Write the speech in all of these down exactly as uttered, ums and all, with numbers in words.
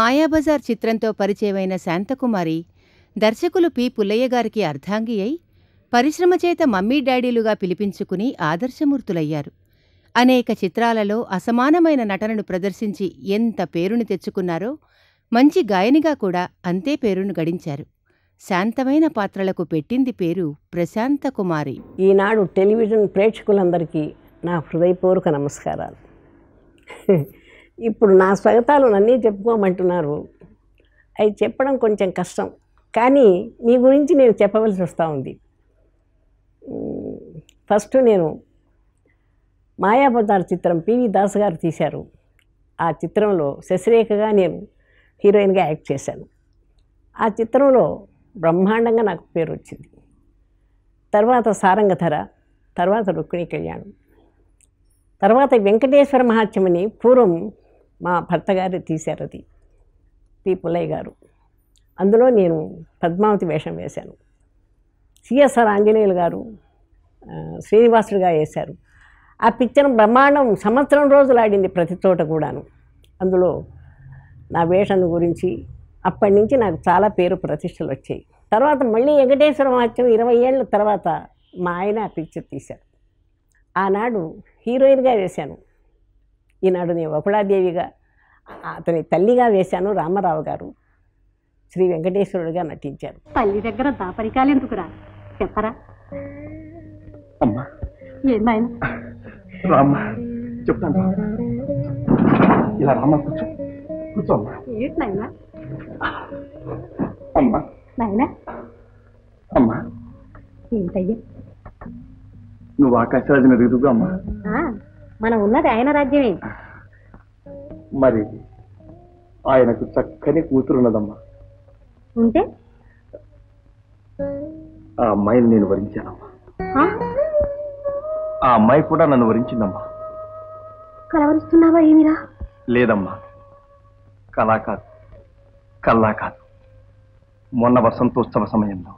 మాయాబజార్ చిత్రంతో పరిచయమైన శాంతకుమారి దర్శకులు పి పుల్లయ్య గారికి అర్ధాంగి అయి పరిశ్రమ చేత మమ్మీ డాడీలుగా పిలిపించుకుని ఆదర్శమూర్తులయ్యారు. అనేక చిత్రాలలో అసమానమైన నటనను ప్రదర్శించి ఎంత పేరును తెచ్చుకున్నారో మంచి గాయనిగా కూడా అంతే పేరును గడించారు. శాంతమైన పాత్రలకు పెట్టింది పేరు ప్రశాంతకుమారి. ఈనాడు టెలివిజన్ ప్రేక్షకులందరికీ నా హృదయపూర్వక నమస్కారాలు. ఇప్పుడు నా స్వగతాలు నన్నే చెప్పుకోమంటున్నారు. అవి చెప్పడం కొంచెం కష్టం, కానీ మీ గురించి నేను చెప్పవలసి వస్తూ ఉంది. ఫస్ట్ నేను మాయాబజార్ చిత్రం పివి దాస్ గారు తీశారు. ఆ చిత్రంలో శశిరేఖగా నేను హీరోయిన్గా యాక్ట్ చేశాను. ఆ చిత్రంలో బ్రహ్మాండంగా నాకు పేరు వచ్చింది. తర్వాత సారంగధర, తర్వాత రుక్మిణీ కళ్యాణం, తర్వాత వెంకటేశ్వర మహాత్మ్యమని పూర్వం మా భర్త గారు తీశారు, అది పి పుల్లయ్య గారు. అందులో నేను పద్మావతి వేషం వేశాను. సిఎస్ఆర్ ఆంజనేయులు గారు శ్రీనివాసుడిగా వేశారు. ఆ పిక్చర్ బ్రహ్మాండం సంవత్సరం రోజులు ఆడింది ప్రతి చోట కూడాను. అందులో నా వేషం గురించి అప్పటి నుంచి నాకు చాలా పేరు ప్రతిష్టలు వచ్చాయి. తర్వాత మళ్ళీ వెంకటేశ్వర మహాత్యం ఇరవై ఏళ్ళ తర్వాత మా ఆయన ఆ పిక్చర్ తీశారు. ఆనాడు హీరోయిన్గా వేశాను, ఈనాడు నేను వకుళాదేవిగా, అతని తల్లిగా వేశాను. రామారావు గారు శ్రీ వెంకటేశ్వరుడిగా నటించారు. తల్లి దగ్గర దాపరికాలు ఎందుకురా, చెప్పరా? నువ్వు ఆకాశరాజ్యం ఎదుగుతుగా అమ్మా, మనం ఉన్నది ఆయన రాజ్యమే. మరి ఆయనకు చక్కని కూతురున్నదమ్మా. ఉంటే ఆ అమ్మాయిని నేను వరించానమ్మా. ఆ అమ్మాయి కూడా నన్ను వరించిందమ్మా. కలవరిస్తున్నావా ఏమిరా? లేదమ్మా, కళా కాదు, కల్లా కాదు. మొన్న వసంతోత్సవ సమయంలో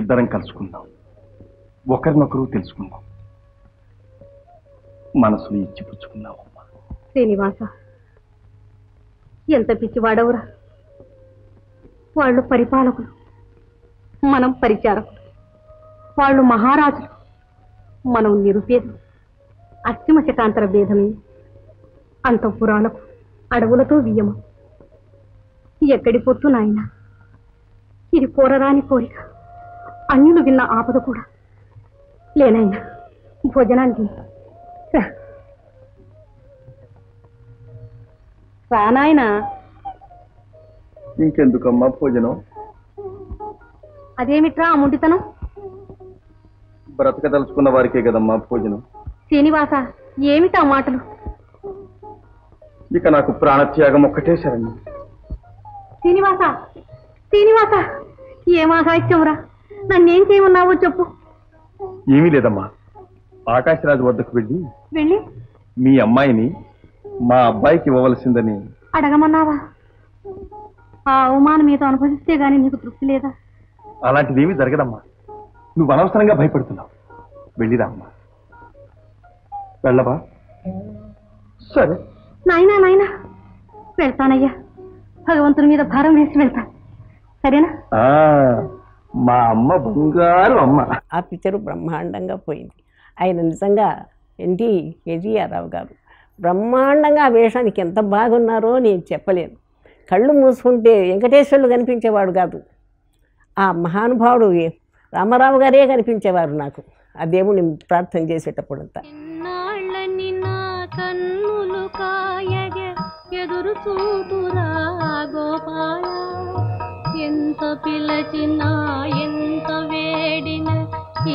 ఇద్దరం కలుసుకుందాం, ఒకరినొకరు తెలుసుకుందాం, మనసులు ఇచ్చిపుచ్చుకున్నామమ్మా. శ్రీనివాస, ఎంత పిచ్చివాడవురా! వాళ్ళు పరిపాలకులు, మనం పరిచారకులు. వాళ్ళు మహారాజులు, మనం నిరుపేదం. అశ్చిమ శకాంతర భేదమే అంతఃపురాలకు అడవులతో వియ్యమ. ఎక్కడి పొత్తు నాయనా, ఇది కోరరాని కోరిక, అన్యులు విన్న ఆపద కూడా. లేనైనా భోజనానికి రా నాయనా. ఇంకెందుకమ్మా భోజనం? అదేమిట్రా అముంటితనం? బ్రతక తలుచుకున్న వారికే కదమ్మా భోజనం. శ్రీనివాస, ఏమిటా మాటలు? ఇక నాకు ప్రాణత్యాగం ఒక్కటే శరణ్యం. శ్రీనివాస, శ్రీనివాస, ఏం ఆగాయిచ్చావురా? నన్నేం చేయమన్నావో చెప్పు. ఏమీ లేదమ్మా, ఆకాశరాజు వద్దకు వెళ్ళి వెళ్ళి మీ అమ్మాయిని మా అబ్బాయికి ఇవ్వవలసిందని అడగమన్నావా? ఆ అవమానం మీతో అనుభవిస్తే గానీ నీకు తృప్తి లేదా? అలాంటిదేమీ జరగదమ్మా, నువ్వు అనవసరంగా భయపడుతున్నావు. వెళ్ళిరామ్మా, వెళ్ళవా? సరే నాయనా. నాయనా, వెళ్తానయ్యా, భగవంతుని మీద భారం వేసి వెళ్తాను, సరేనా? మా అమ్మ బంగారు అమ్మ. ఆ పిక్చరు బ్రహ్మాండంగా పోయింది. ఆయన నిజంగా ఎన్టీ ఎన్టీఆర్రావు గారు బ్రహ్మాండంగా ఆ వేషానికి ఎంత బాగున్నారో నేను చెప్పలేను. కళ్ళు మూసుకుంటే వెంకటేశ్వరులు కనిపించేవాడు కాదు, ఆ మహానుభావుడు రామారావు గారే కనిపించేవారు నాకు. ఆ దేవుని ప్రార్థన చేసేటప్పుడంతా ఎంత పిలచినా ఎంత వేడినా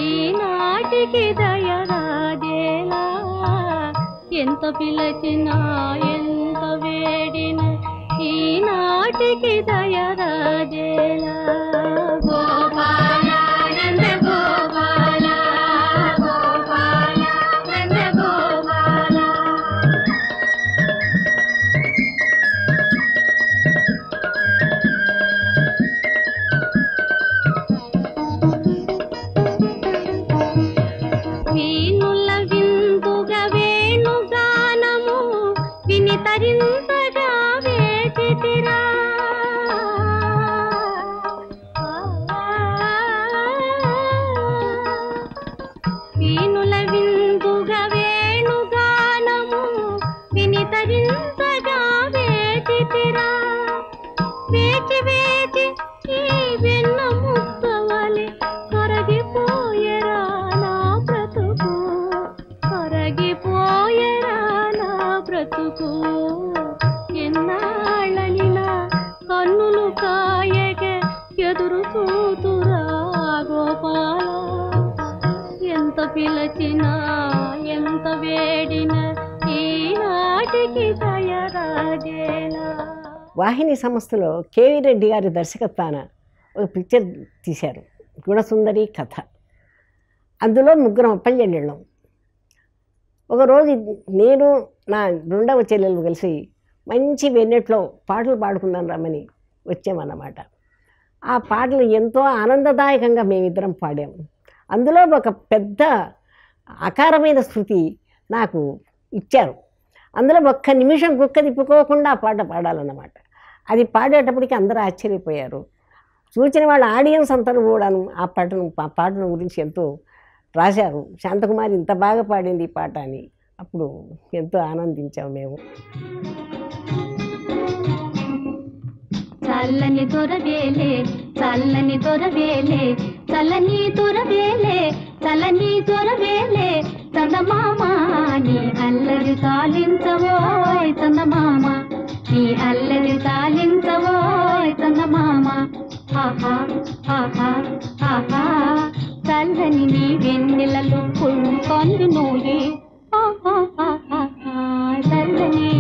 ఈనాటికి దయరాజేలా, ఎంత పిలచినా ఎంత వేడినా ఈనాటికి దయరాజేలా. వినుగానము విని తరింపగా వేచితిరి పిలచినా ఎంత వేడినా ఈ నాటికి దయరాజేనా వాహిని సంస్థలో కేవి రెడ్డి గారి దర్శకత్వాన ఒక పిక్చర్ తీశారు గుణసుందరి కథ. అందులో ముగ్గురం అప్పచెల్లెళ్ళం. ఒకరోజు నేను నా రెండవ చెల్లెలు కలిసి మంచి వెన్నెట్లో పాటలు పాడుకున్నాను రమ్మని వచ్చామన్నమాట. ఆ పాటలు ఎంతో ఆనందదాయకంగా మేమిద్దరం పాడాము. అందులో ఒక పెద్ద ఆకారమైన శృతి నాకు ఇచ్చారు. అందులో ఒక్క నిమిషం గుక్క తిప్పుకోకుండా ఆ పాట పాడాలన్నమాట. అది పాడేటప్పటికి అందరూ ఆశ్చర్యపోయారు. చూసిన వాళ్ళ ఆడియన్స్ అంతను కూడాను ఆ పాటను ఆ పాటను గురించి ఎంతో రాశారు. శాంతకుమారి ఇంత బాగా పాడింది ఈ పాట అని అప్పుడు ఎంతో ఆనందించాము మేము. చల్లని తొరవేలే చల్లని తొరవేలే చల్లని తొరవేలే చల్లని తొరవేలే చందమామ నీ అల్లరి తాలించవోయ్ చందమామ నీ అల్లరి తాలించవోయ్ చందమామ ఆహా ఆహా ఆహా చల్లని నీ వెన్నెలలు కొందునోయే ఆహా ఆహా చల్లని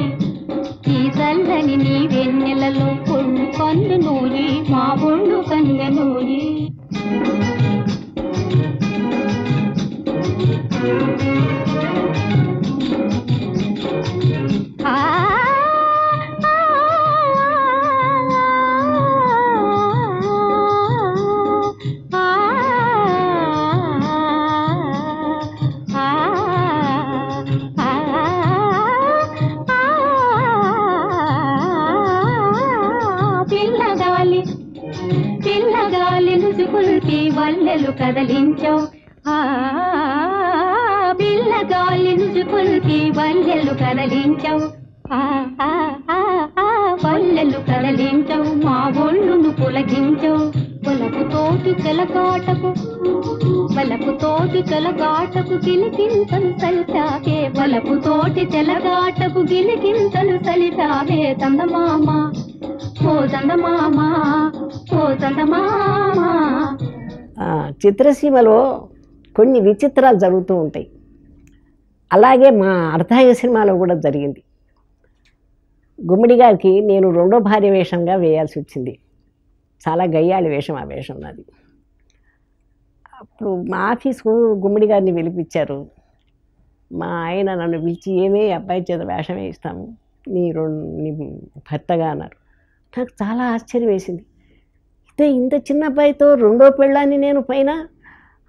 ఈ చల్లని నీ వెన్నెలలో కొండు కందు నూరి మా బొండు కంద నూరి వల్లెలు కదలించావు పిల్ల గాలి నుజుకుల్కి వల్లెలు కదలించావు వల్లెలు కదలించావు మా ఒళ్ళును పులకించావు వలపు తోటి చెలగాటకు వలపు తోటి చెలగాటకు గిలికింతలు సలితావే వలపు తోటి చెలగాటకు గిలికింతలు సలితావే చందమామ ఓ చందమామ ఓ చందమామ. చిత్రసీమలో కొన్ని విచిత్రాలు జరుగుతూ ఉంటాయి. అలాగే మా అర్ధాయ సినిమాలో కూడా జరిగింది. గుమ్మడి గారికి నేను రెండో భార్య వేషంగా వేయాల్సి వచ్చింది. చాలా గయ్యాళి వేషం ఆ వేషం నాది. అప్పుడు మా ఆఫీస్కు గుమ్మడి గారిని పిలిపించారు. మా ఆయన నన్ను పిలిచి ఏమే అబ్బాయి చేత వేషమే ఇస్తాము నీ నీ భర్తగా అన్నారు. నాకు చాలా ఆశ్చర్యం వేసింది. ఇంత చిన్న అబ్బాయితో రెండో పెళ్ళాన్ని నేను పైన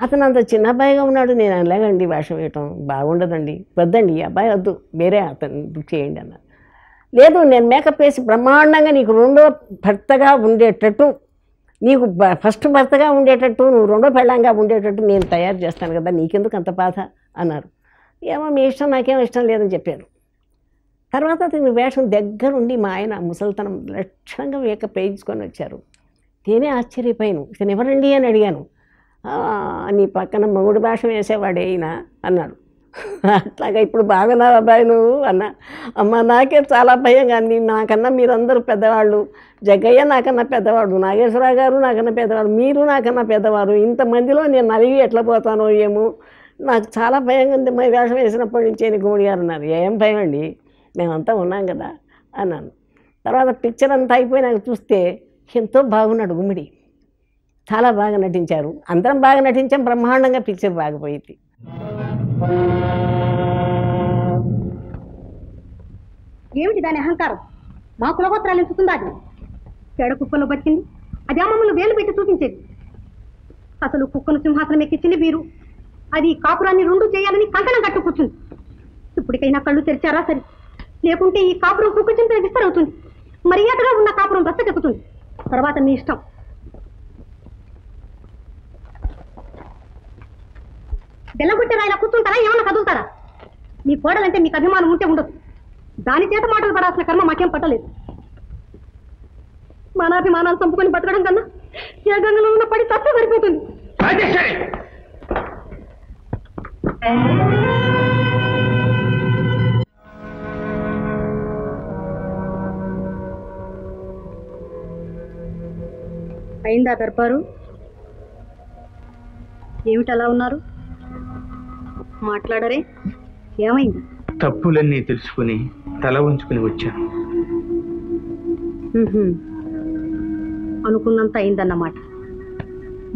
అతను అంత చిన్న అబ్బాయిగా ఉన్నాడు. నేను అలాగండి వేషం వేయటం బాగుండదండి వద్దండి ఈ అబ్బాయి వద్దు వేరే అతను బుక్ చేయండి అన్నారు. లేదు నేను మేకప్ వేసి బ్రహ్మాండంగా నీకు రెండో భర్తగా ఉండేటట్టు నీకు ఫస్ట్ భర్తగా ఉండేటట్టు నువ్వు రెండో పెళ్ళంగా ఉండేటట్టు నేను తయారు చేస్తాను కదా నీకెందుకు అంత బాధ అన్నారు. ఏమో మీ ఇష్టం నాకేమో ఇష్టం లేదని చెప్పాను. తర్వాత అతను వేషం దగ్గరుండి మా ఆయన ముసలితనం లక్ష్యంగా మేకప్ వేయించుకొని వచ్చారు. నేనే ఆశ్చర్యపోయాను. ఇతను ఎవరండి అని అడిగాను. నీ పక్కన మగుడు వేషం వేసేవాడే ఈయన అన్నాడు. అట్లాగా ఇప్పుడు బాగానా అబ్బాయి నువ్వు అన్నా. అమ్మ నాకే చాలా భయంగా అంది. నాకన్నా మీరందరూ పెద్దవాళ్ళు. జగ్గయ్య నాకన్నా పెద్దవాడు, నాగేశ్వరరావు గారు నాకన్నా పెద్దవాడు, మీరు నాకన్నా పెద్దవారు. ఇంతమందిలో నేను నలిగి ఎట్లా పోతానో ఏమో నాకు చాలా భయంగా ఉంది. మా వేషం వేసినప్పటి నుంచి అని గుమ్మడి గారు అన్నారు. ఏం భయం అండి మేమంతా ఉన్నాం కదా అన్నాను. తర్వాత పిక్చర్ అంతా అయిపోయినాక చూస్తే ఎంతో బాగున్నాడు గుమ్మడి. చాలా బాగా నటించారు. అందరం బాగా నటించాం. బ్రహ్మాండంగా పిక్చర్ బాగిపోయింది. ఏమిటి దాని అహంకారం? మా కులగోత్రాలు ఎంచుతుందా? అది చెడ కుక్కను బతికింది. అది అమ్మమ్మలు వేలు పెట్టి చూపించేది. అసలు కుక్కను సింహాసనం ఎక్కించింది మీరు. అది కాపురాన్ని రెండు చేయాలని కంకణం కట్టు కూర్చుంది. ఇప్పటికైనా కళ్ళు తెరిచారా సరే, లేకుంటే ఈ కాపురం కుక్క చింతన విస్తరవుతుంది. మర్యాదగా ఉన్న కాపురం రస్త చెక్కుతుంది. తర్వాత మీ ఇష్టం. బెల్లగొట్టే రాయిలా కూర్చుంటారా? ఏమన్నా కదులుతారా? మీ కోడలంటే మీకు అభిమానం ఉంటే ఉండదు. దాని చేత మాటలు పడాల్సిన కర్మ మాకేం పట్టలేదు. మానాభిమానాలు చంపుకొని బతకడం కన్నా ఏ గంగలో ఉన్న పడి తత్వ సరిపోతుంది. అయిందా దర్బారు? ఏమిటలా ఉన్నారు? మాట్లాడరే ఏమైంది తప్పులన్నీ తెలుసుకొని తల వంచుకొని వచ్చా అనుకున్నంత అయిందన్నమాట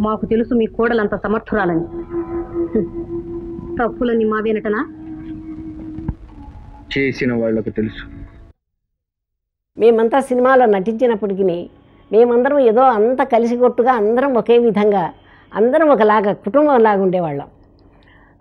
మాకు తెలుసు మీ కోడలంత సమర్థురాలని తప్పులన్నీ మావేనటనా చేసిన వాళ్ళకి తెలుసు మేమంతా సినిమాలో నటించినప్పటికి మేమందరం ఏదో అంత కలిసికొట్టుగా అందరం ఒకే విధంగా అందరం ఒకలాగా కుటుంబంలాగా ఉండేవాళ్ళం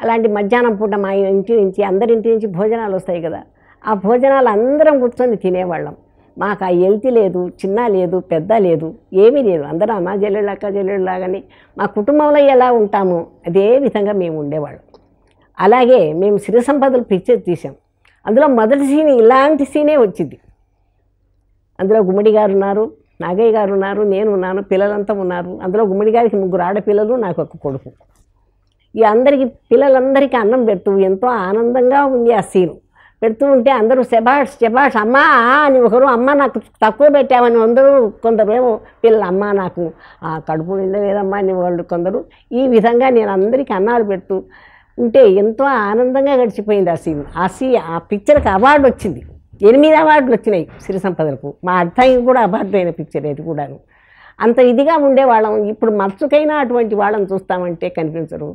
అలాంటి మధ్యాహ్నం పూట మా ఇంటి నుంచి అందరి ఇంటి నుంచి భోజనాలు వస్తాయి కదా ఆ భోజనాలు అందరం కూర్చొని తినేవాళ్ళం మాకు ఆ ఎల్తి లేదు చిన్న లేదు పెద్ద లేదు ఏమీ లేదు అందరం అమ్మ చెల్లెళ్ళు అక్క చెల్లెళ్ళలాగానే మా కుటుంబంలో ఎలా ఉంటామో అదే విధంగా మేము ఉండేవాళ్ళం అలాగే మేము సిరి సంపదలు పిక్చర్ తీసాం అందులో మొదటి సీన్ ఇలాంటి సీనే వచ్చింది అందులో గుమ్మడి గారు ఉన్నారు నాగయ్య గారు ఉన్నారు నేను ఉన్నాను పిల్లలంతా ఉన్నారు అందులో గుమ్మడి గారికి ముగ్గురు ఆడపిల్లలు నాకు ఒక కొడుకు ఈ అందరికీ పిల్లలందరికీ అన్నం పెడుతూ ఎంతో ఆనందంగా ఉంది ఆ సీను పెడుతూ ఉంటే అందరూ శబాష్ శబాష్ అమ్మా అని ఒకరు అమ్మ నాకు తక్కువ పెట్టామని అందరూ కొందరేమో పిల్లలు అమ్మ నాకు ఆ కడుపు నిండలేదమ్మా అని వాళ్ళు కొందరు ఈ విధంగా నేను అందరికీ అన్నాలు పెడుతూ ఉంటే ఎంతో ఆనందంగా గడిచిపోయింది ఆ సీన్ ఆ సీ ఆ పిక్చర్కి అవార్డు వచ్చింది ఎనిమిది అవార్డులు వచ్చినాయి సిరి సంపదలకు మా అర్థానికి కూడా అవార్డు అయిన పిక్చర్ అది కూడాను అంత ఇదిగా ఉండేవాళ్ళం ఇప్పుడు మత్సుకైనా అటువంటి వాళ్ళని చూస్తామంటే కనిపించరు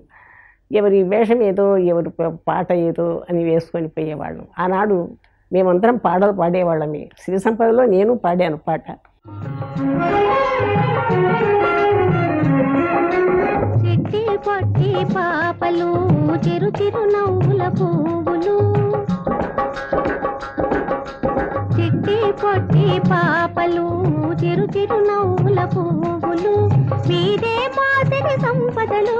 ఎవరి వేషం ఏదో ఎవరి పాట ఏదో అని వేసుకొని పోయేవాళ్ళం ఆనాడు మేమందరం పాటలు పాడేవాళ్ళమే సిరి సంపదలో నేను పాడాను పాట చెట్టి పొట్టి పాపలు చిరు చిరు నవ్వుల పువ్వులు చిట్టి పొట్టి పాపలు చిరు చిరు నవ్వుల పువ్వులు మీరే మాదిరి సంపదలు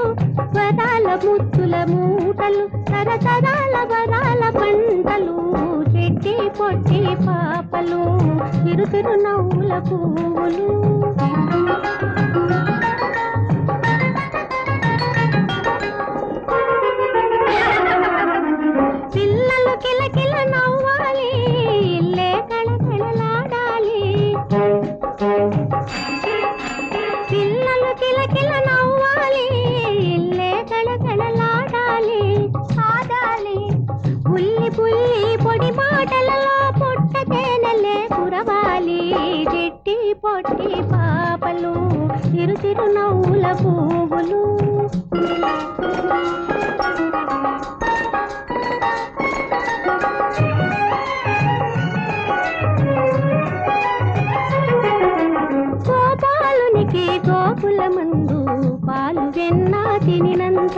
వరాల ముత్తుల మూటలు తరతరాల వరాల పంటలు చిట్టి పొట్టి పాపలు చిరు చిరు నవ్వుల పువ్వులు పిల్లలు కిలకిల నవ్వాలి పిల్లలు కిలకిల నవ్వాలి ఇల్లే కళకళలాడాలి ఆడాలి బుల్లి బుల్లి పొడి మాటలలో పొట్ట తేనెలే కురవాలి చెట్టి పొట్టి పాపలు చిరు చిరు నవ్వుల పువ్వులు గోకుల మందు పాలు వెన్న తినినంత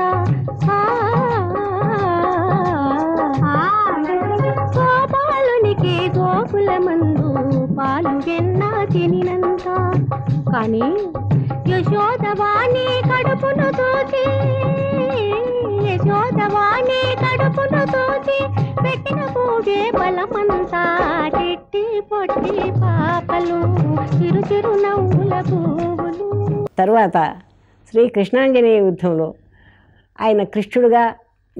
గోపాలునికి గోకుల మందు పాలు వెన్న తినినంత కానీ యశోదవాణి కడుపును తోచి యశోదవాణి కడుపును తోచి పెట్టిన పూగే బలమంతా చెట్టి పొట్టి పాపలు చిరు చిరు నవ్వుల పువ్వులు తర్వాత శ్రీ కృష్ణాంజనేయ యుద్ధంలో ఆయన కృష్ణుడుగా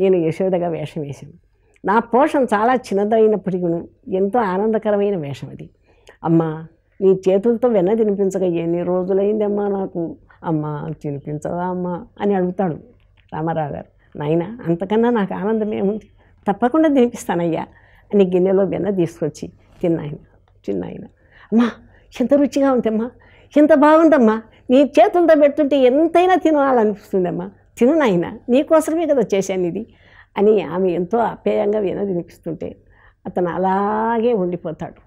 నేను యశోదగా వేషం వేశాను నా పోషణ చాలా చిన్నదైనప్పటికీ ఎంతో ఆనందకరమైన వేషం అది అమ్మ నీ చేతులతో వెన్న తినిపించక ఎన్ని రోజులైందమ్మా నాకు అమ్మ తినిపించవా అమ్మ అని అడుగుతాడు రామారావు గారు నాయన అంతకన్నా నాకు ఆనందం ఏముంది తప్పకుండా తినిపిస్తానయ్యా అని గిన్నెలో వెన్న తీసుకొచ్చి తిన్నాయన చిన్నాయన అమ్మా ఎంత రుచిగా ఉందమ్మా ఎంత బాగుందమ్మా నీ చేతులతో పెడుతుంటే ఎంతైనా తినాలనిపిస్తుందమ్మా తిను నాయన నీకోసమే కదా చేశాను ఇది అని ఆమె ఎంతో అప్యాయంగా విన తినిపిస్తుంటే అతను అలాగే ఉండిపోతాడు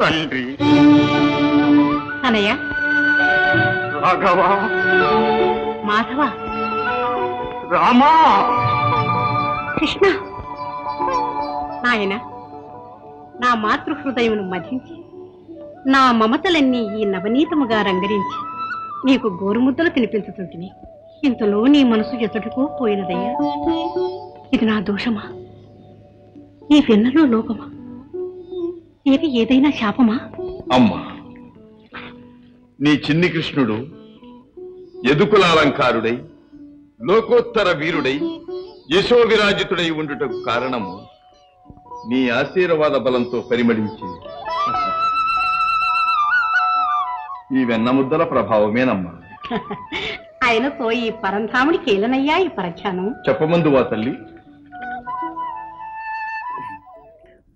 తండ్రి అనయ్య రాఘవ మాధవ రామా కృష్ణ నాయన నా మాతృహృదయమును మధించి నా మమతలన్నీ ఈ నవనీతముగా రంగరించి నీకు గోరుముద్దలు తినిపించుతుంటిని ఇంతలో నీ మనసు ఎతడుకు పోయినదయ్యా ఇది నా దోషమా ఈ వెన్నలో లోపమా ఏది ఏదైనా శాపమా అమ్మా నీ చిన్ని కృష్ణుడు యదుకులాలంకారుడై లోకోత్తర వీరుడై యశోవిరాజితుడై ఉండుటకు కారణము నీ ఆశీర్వాద బలంతో పరిమళించింది ఈ వెన్న ముద్దల ప్రభావమేనమ్మా ఆయనతో ఈ పరంధాముడి కేలనయ్యా ఈ పరఖ్యానం చెప్పమందువా తల్లి.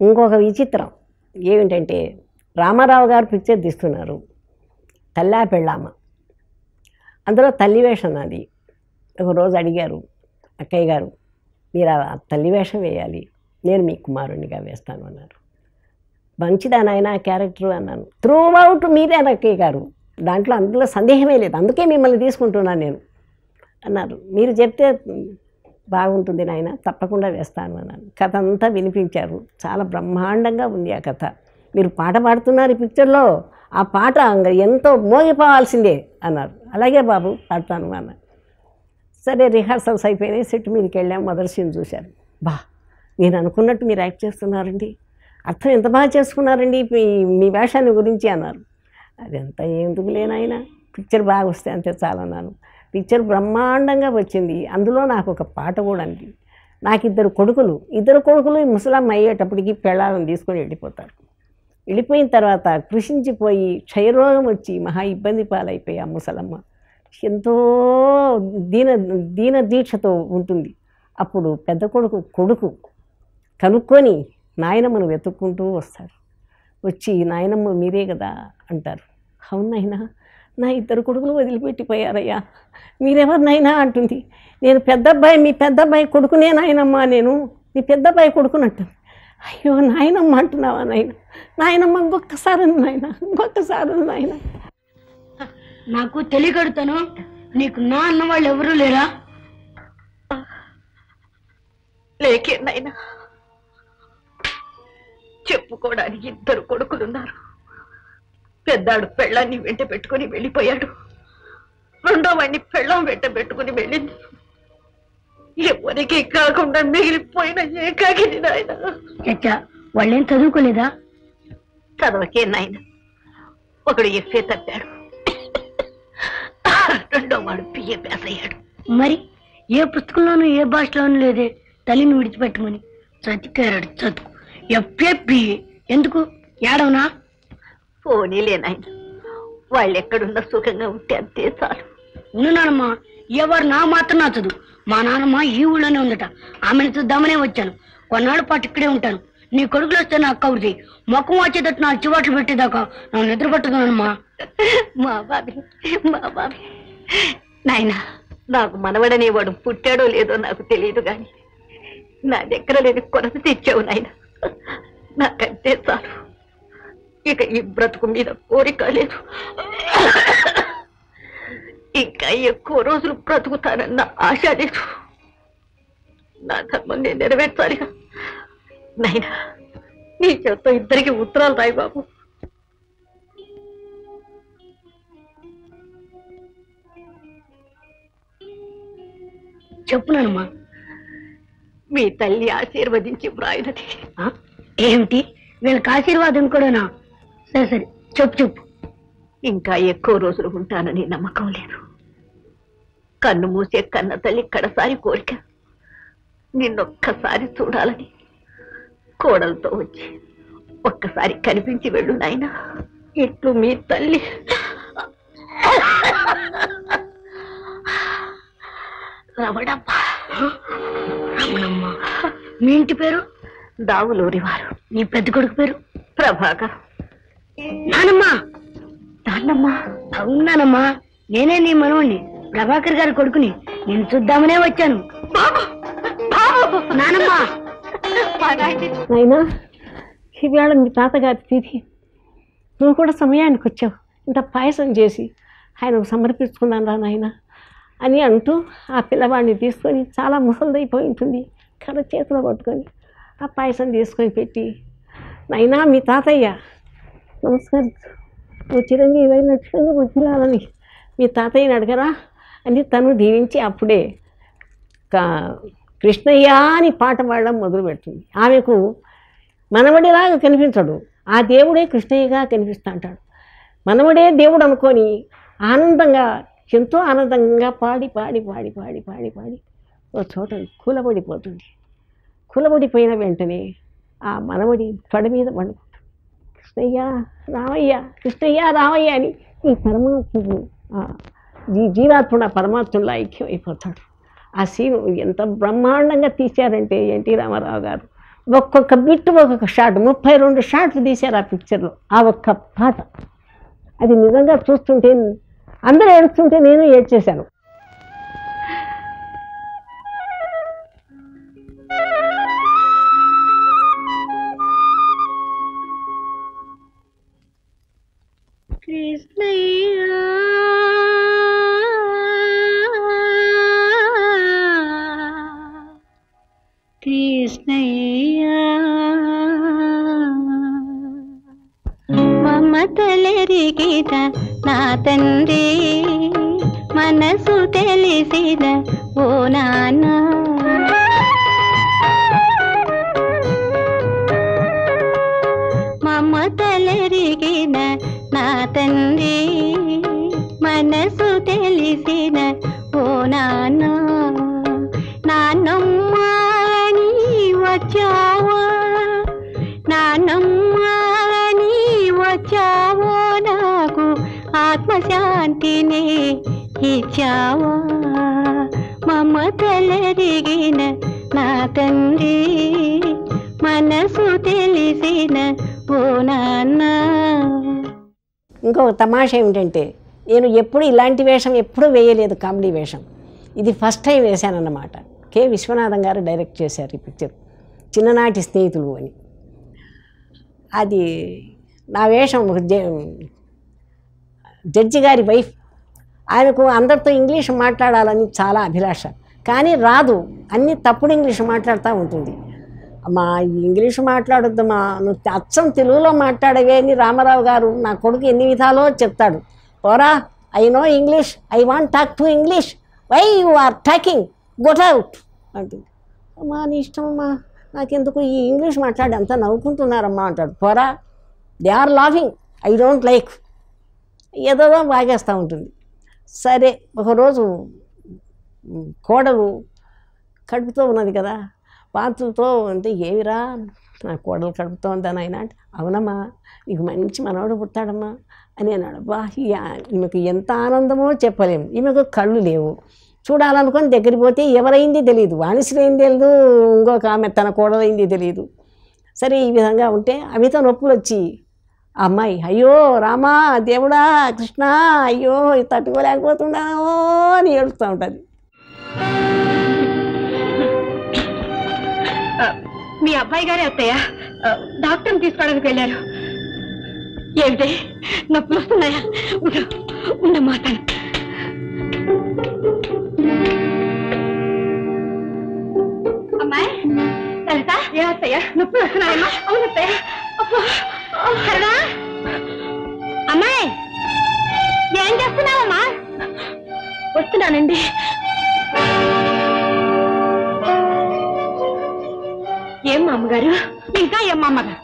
ఇంకొక విచిత్రం ఏమిటంటే రామారావు గారు పిక్చర్ తీస్తున్నారు తల్లా పెళ్ళామ, అందులో తల్లి వేషం అది. ఒకరోజు అడిగారు అక్కయ్య గారు మీరు ఆ తల్లి వేషం వేయాలి, నేను మీ కుమారునిగా వేస్తాను అన్నారు. మంచిదని ఆయన క్యారెక్టర్ అన్నాను. త్రూ అవుట్ మీరే అక్కయ్య గారు, దాంట్లో అందులో సందేహమే లేదు, అందుకే మిమ్మల్ని తీసుకుంటున్నాను నేను అన్నారు. మీరు చెప్తే బాగుంటుంది నాయన తప్పకుండా వేస్తాను అన్నాను. కథ అంతా వినిపించారు, చాలా బ్రహ్మాండంగా ఉంది ఆ కథ. మీరు పాట పాడుతున్నారు ఈ పిక్చర్లో, ఆ పాట ఎంతో మోగిపోవాల్సిందే అన్నారు. అలాగే బాబు పాడతాను అన్నాను. సరే రిహార్సల్స్ అయిపోయినాయి, సెట్ మీదకి వెళ్ళాము, మొదటి సీన్ చూశారు. బా నేను అనుకున్నట్టు మీరు యాక్ట్ చేస్తున్నారండి, అర్థం ఎంత బాగా చేసుకున్నారండి మీ మీ వేషాన్ని గురించి అన్నారు. అదంతా ఎందుకు లేనాయినా పిక్చర్ బాగా వస్తే అంతే చాలన్నాను. పిక్చర్ బ్రహ్మాండంగా వచ్చింది. అందులో నాకు ఒక పాట కూడా అండి. నాకు ఇద్దరు కొడుకులు, ఇద్దరు కొడుకులు ముసలమ్మ అయ్యేటప్పటికి పెళ్ళాలను తీసుకొని వెళ్ళిపోతారు. వెళ్ళిపోయిన తర్వాత కృషించిపోయి క్షయరోగం వచ్చి మహా ఇబ్బంది పాలైపోయి ఆ ముసలమ్మ ఎంతో దీన దీన దీక్షతో ఉంటుంది. అప్పుడు పెద్ద కొడుకు కొడుకు కనుక్కొని నాయనమ్మను వెతుక్కుంటూ వస్తారు. వచ్చి నాయనమ్మ మీరే కదా అంటారు. అవునైనా నా ఇద్దరు కొడుకులు వదిలిపెట్టిపోయారయ్యా, మీరెవరినైనా అంటుంది. నేను పెద్ద అబ్బాయి మీ పెద్ద అబ్బాయి కొడుకునే నాయనమ్మా, నేను నీ పెద్ద అబ్బాయి కొడుకునంటాను. అయ్యో నాయనమ్మ అంటున్నావా నాయన, నాయనమ్మ ఇంకొక్కసారి నాయన ఇంకొక్కసారి నాయన. నాకు తెలియగడుతాను, నీకు నా అన్న వాళ్ళు ఎవరూ లేరా? లేకే నాయన చెప్పుకోవడానికి ఇద్దరు కొడుకులున్నారు. పెద్దాడు పెళ్ళాన్ని వెంట పెట్టుకుని వెళ్ళిపోయాడు, రెండో వాడిని పెళ్ళం వెంట పెట్టుకుని వెళ్ళింది. ఎవరికి కాకుండా మిగిలిపోయిన ఏకాకి నాయన. చచ్చా వాళ్ళేం చదువుకోలేదా? చదవకే నాయన, ఒకడు ఎఫ్ఏ తప్పాడు, రెండో వాడు పిఏ పాస్ అయ్యాడు. మరి ఏ పుస్తకంలోనూ ఏ భాషలోనూ లేదే తల్లిని విడిచిపెట్టమని. చతికారాడు చదువు ఎఫ్ఏ పిఏ ఎందుకు ఏడవనా? పోనీలేనాయన వాళ్ళు ఎక్కడున్నా సుఖంగా ఉంటే అంతే చాలు. ఉను నానమ్మ ఎవరు నా మాత్రం నచ్చదు. మా నానమ్మ ఈ ఊళ్ళోనే ఉందట, ఆమెను చూద్దామనే వచ్చాను. కొన్నాళ్ళ పాటు ఇక్కడే ఉంటాను, నీ కొడుకులు వస్తే నాకు కబురు చేయి. మొక్కం వచ్చేటట్టు నా చివాట్లు పెట్టేదాకా నా నిద్ర పట్టుకున్నానమ్మా. మా బాబీ మా బాబీ నాయన, నాకు మనవడనేవాడు పుట్టాడో లేదో నాకు తెలియదు కానీ నా దగ్గర లేని కొరత తెచ్చావు నాయన, నాకంతే చాలు. ఇక ఈ బ్రతుకు మీద కోరిక లేదు, ఇంకా ఎక్కువ రోజులు బ్రతుకుతానన్న ఆశ లేదు. నా ధర్మం నేను నెరవేర్చాలిగా నాయనా. నీ చేత ఇద్దరికి ఉత్తరాలు రాయి బాబు. చెప్పునమ్మా మీ తల్లి ఆశీర్వదించి వ్రాయినది. ఏమిటి వీళ్ళకి ఆశీర్వాదం కూడానా? సరే సరే చెప్పు చెప్పు. ఇంకా ఎక్కువ రోజులు ఉంటానని నమ్మకం లేదు. కన్ను మూసే కన్న తల్లి కడసారి కోరిక నిన్నొక్కసారి చూడాలని కోడలతో వచ్చి ఒక్కసారి కనిపించి వెళ్ళు నాయనా. ఇట్లు మీ తల్లి. రమణమ్మ రమణమ్మ మీ ఇంటి పేరు? దావులూరి వారు. నీ పెద్ద కొడుకు పేరు? ప్రభాకర్. నానమ్మా నాన్నమ్మా అవునానమ్మా నేనే నీ మనవణ్ణి, ప్రభాకర్ గారి కొడుకుని. నేను చూద్దామనే వచ్చాను. నానమ్మా నాయనా ఇవాళ మీ తాతగారి తిథి, నువ్వు కూడా సమయానికి వచ్చావు. ఇంత పాయసం చేసి ఆయనకు సమర్పించుకున్నాను రా నాయనా అని అంటూ ఆ పిల్లవాడిని తీసుకొని, చాలా ముసలిదైపోయి ఉంటుంది, కర్ర చేతిలో పట్టుకొని ఆ పాయసం తీసుకొని పెట్టి, నాయనా మీ తాతయ్య నమస్కారం, నువ్వు చిరంజీవి అయినట్లుగా వదిలాలని మీ తాతయ్యని అడగరా అని తను దీవించి అప్పుడే కృష్ణయ్య అని పాట పాడడం మొదలుపెట్టింది. ఆమెకు మనవడిలాగా కనిపించడు, ఆ దేవుడే కృష్ణయ్యగా కనిపిస్తూ ఉంటాడు. మనవడే దేవుడు అనుకొని ఆనందంగా ఎంతో ఆనందంగా పాడి పాడి పాడి పాడి పాడి పాడి ఓ చోట కూలబడిపోతుంది. కూలబడిపోయిన వెంటనే ఆ మనవడి తొడ మీద పండుకుంటాడు. కృష్ణయ్య రామయ్య కృష్ణయ్య రామయ్య అని ఈ పరమాత్మకు ఈ జీవాత్ముడు ఆ పరమాత్ముడిలో ఐక్యం అయిపోతాడు. ఆ సీన్ ఎంత బ్రహ్మాండంగా తీశారంటే ఎన్టీ రామారావు గారు ఒక్కొక్క బిట్ ఒక్కొక్క షాట్ ముప్పై రెండు షాట్లు తీశారు ఆ పిక్చర్లో. ఆ ఒక్క పాట అది నిజంగా చూస్తుంటే అందరూ ఏడుస్తుంటే నేను ఏడ్చేశాను. कृष्णैया ममतलेरिगिद ना तंद्री मनसु तेलिसिद ओ नाना ममतलेरिगिद ना तंद्री मनसु तेलिसिद ओ नाना नानम्मा వచ్చావో నానమ్మ నీవు వచ్చావో నాకు ఆత్మశాంతిని ఇచ్చావో మమతలెరిగిన నా తండ్రి మనసు తెలిసిన ఓ నాన్న. ఇంకొక తమాష ఏమిటంటే నేను ఎప్పుడు ఇలాంటి వేషం ఎప్పుడూ వేయలేదు, కామెడీ వేషం. ఇది ఫస్ట్ టైం వేశానన్నమాట. కే విశ్వనాథం గారు డైరెక్ట్ చేశారు ఈ పిక్చర్ చిన్ననాటి స్నేహితులు అని. అది నా వేషం. జడ్జి గారి వైఫ్, ఆయనకు అందరితో ఇంగ్లీష్ మాట్లాడాలని చాలా అభిలాష, కానీ రాదు, అన్ని తప్పుడు ఇంగ్లీష్ మాట్లాడుతూ ఉంటుంది. మా ఇంగ్లీష్ మాట్లాడొద్దు మా నువ్వు అచ్చం తెలుగులో మాట్లాడవే అని రామారావు గారు నా కొడుకు ఎన్ని విధాలో చెప్తాడు. పోరా, I know English, I want talk to English, why you are talking, get out అంటుంది. అమ్మా నీ ఇష్టమమ్మా, నాకెందుకు ఈ ఇంగ్లీష్ మాట్లాడి అంతా నవ్వుకుంటున్నారమ్మా అంటాడు. పోరా, they are laughing, I don't like, ఏదో వాగేస్తూ ఉంటుంది. సరే ఒకరోజు కోడలు కడుపుతో ఉన్నది కదా, పాత్రతో అంటే ఏవిరా నా కోడలు కడుపుతో ఉందా నాయన అంటే, అవునమ్మా నీకు మంచి మనవడు పుట్టాడమ్మా అని అన్నాడు. బా ఈమెకు ఎంత ఆనందమో చెప్పలేము. ఈమెకు కళ్ళు లేవు, చూడాలనుకొని దగ్గరికి పోతే ఎవరైంది తెలియదు, వాణిశ్రేంది తెలియదు, ఇంకొక ఆమె తన కోడలైంది తెలియదు. సరే ఈ విధంగా ఉంటే అమిత నొప్పులు వచ్చి ఆ అమ్మాయి అయ్యో రామా దేవుడా కృష్ణ అయ్యో తట్టుకోలేకపోతున్నానో అని ఏడుస్తూ ఉంటుంది. మీ అబ్బాయి గారే అత్తయ్య డాక్టర్ని తీసుకోవడానికి వెళ్ళారు. ఏమిటి నొప్పులు వస్తున్నాయా? ఉండమ్మా తను అమ్మాయి ఏం చేస్తున్నావమ్మా? వస్తున్నానండి. ఏం మామగారు ఇంకా ఏం మామగారు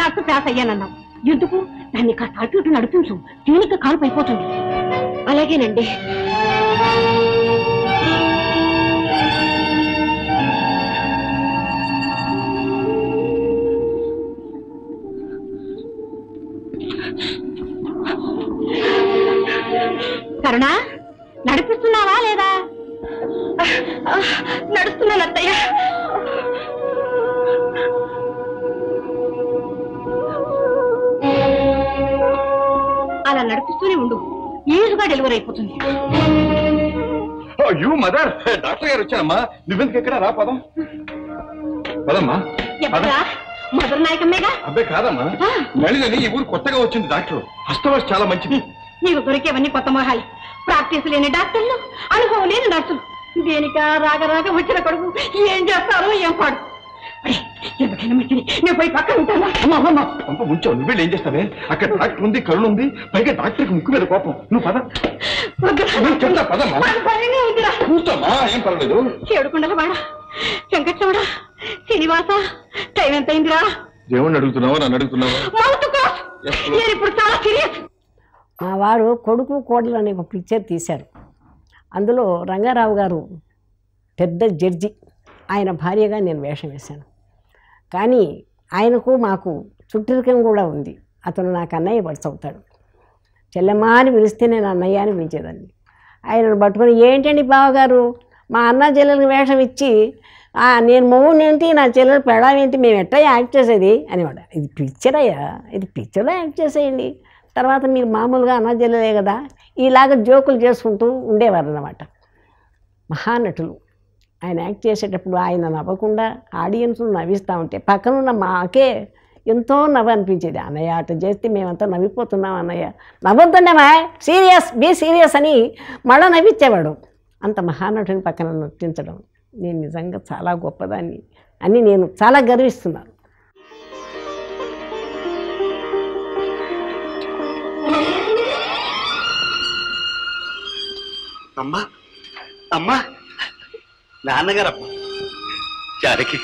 నాకు ప్యాస్ అయ్యానన్నావు, ఎందుకు దాన్ని కాస్త అటు ఇటు నడిపించు, దీనికి కాలు పైపోతుంది. అలాగేనండి. కరుణా నడిపిస్తున్నావా లేదా? నడుస్తున్నాను అత్తయ్య. అలా నడిపిస్తూనే ఉండు, ఈజీగా డెలివరీ అయిపోతుంది. అయ్యో మదర్ డాక్టర్ గారు వచ్చారమ్మా, నువ్వెందుకు ఎక్కడ రా పదం పదమ్మా. ఎప్పుడా మదర్ నాయకమ్మేగా? అబ్బే కాదమ్మా, నళినని ఈ ఊరు కొత్తగా వచ్చింది డాక్టర్, హస్తవర్స్ చాలా మంచిది. నీకు దొరికేవన్నీ కొత్త మొహాలి, ప్రాక్టీస్ లేని డాక్టర్లు, అనుభవం లేని నర్సులు, దేనిక రాగ రాగ వచ్చిన కొడుకు ఏం చేస్తారో ఏం పాడు. ఎవరికైనా మంచిది, నేను పోయి పక్కన ఉంటాను. అమ్మా పంప ఉంచావు, నువ్వేళ్ళు ఏం చేస్తావే, అక్కడ డాక్టర్ ఉంది, కళ్ళు ఉంది, పైగా డాక్టర్కి ముక్కు మీద కోపం. నువ్వు పద చెప్తా పదమ్మా. కూర్చోమ్మా, ఏం పర్వాలేదు. చెడుకుండా వాడా వెంకటరమణ శ్రీనివాస టైం ఎంత అయిందిరా? దేవుణ్ణి అడుగుతున్నావా నన్ను అడుగుతున్నావా? నేను ఇప్పుడు చాలా సీరియస్. మా వారు కొడుకు కోడలు అనే ఒక పిక్చర్ తీశారు. అందులో రంగారావు గారు పెద్ద జడ్జి, ఆయన భార్యగా నేను వేషం వేశాను. కానీ ఆయనకు మాకు చుట్టరికం కూడా ఉంది. అతను నాకు అన్నయ్య వరుస అవుతాడు. చెల్లెమ్మ అని పిలిస్తే నేను అన్నయ్య అని పిలిచేదాన్ని. ఆయన పట్టుకొని ఏంటండి బావగారు మా అన్న చెల్లెలకు వేషం ఇచ్చి ఆ నేను మౌనేంటి నా చెల్లెలు పెడావేంటి మేము ఎట్లా యాక్ట్ చేసేది అనేవాడు. ఇది పిక్చరయ్యా, ఇది పిక్చర్లో యాక్ట్ చేసేయండి, తర్వాత మీరు మామూలుగా అన్న చెల్లెలే కదా ఇలాగ జోకులు చేసుకుంటూ ఉండేవారు అన్నమాట. మహానటులు ఆయన యాక్ట్ చేసేటప్పుడు ఆయన నవ్వకుండా ఆడియన్స్ నవ్విస్తూ ఉంటే పక్కనున్న మాకే ఎంతో నవ్వు అనిపించేది. అన్నయ్య అటు చేస్తే మేమంతా నవ్విపోతున్నాం, అన్నయ్య నవ్వొద్దండమా సీరియస్ బీ సీరియస్ అని మళ్ళీ నవ్విచ్చేవాడు. అంత మహానటుని పక్కన నటించడం నేను నిజంగా చాలా గొప్పదాన్ని అని నేను చాలా గర్విస్తున్నాను. అమ్మా అమ్మా నాన్నగారమ్మ చారికి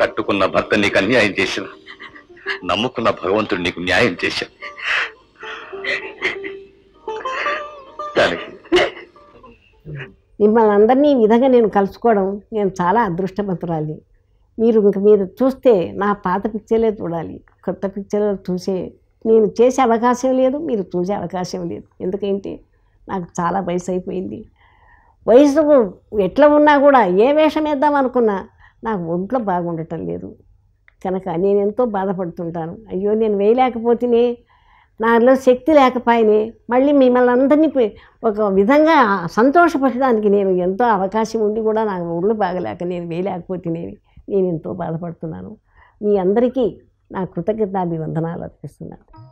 కట్టుకున్న భర్త నీకు అన్యాయం చేశాను, నమ్ముకున్న భగవంతుడు నీకు న్యాయం చేశాను. మిమ్మల్ని అందరినీ ఈ విధంగా నేను కలుసుకోవడం నేను చాలా అదృష్టవంతురాలి. మీరు ఇంక మీరు చూస్తే నా పాత పిక్చర్లే చూడాలి, కొత్త పిక్చర్లు చూసే నేను చేసే అవకాశం లేదు, మీరు చూసే అవకాశం లేదు. ఎందుకంటే నాకు చాలా వయసు అయిపోయింది. వయసు ఎట్లా ఉన్నా కూడా ఏ వేషం వేద్దాం అనుకున్నా నాకు ఒంట్లో బాగుండటం లేదు కనుక నేను ఎంతో బాధపడుతుంటాను. అయ్యో నేను వేయలేకపోతేనే, నాలో శక్తి లేకపోయినే మళ్ళీ మిమ్మల్ని అందరినీ ఒక విధంగా సంతోషపరచడానికి నేను ఎంతో అవకాశం ఉండి కూడా నాకు ఒళ్ళు బాగలేక నేను వేయలేకపోతేనేవి నేను ఎంతో బాధపడుతున్నాను. మీ అందరికీ నా కృతజ్ఞతాభివందనాలు అర్పిస్తున్నాను.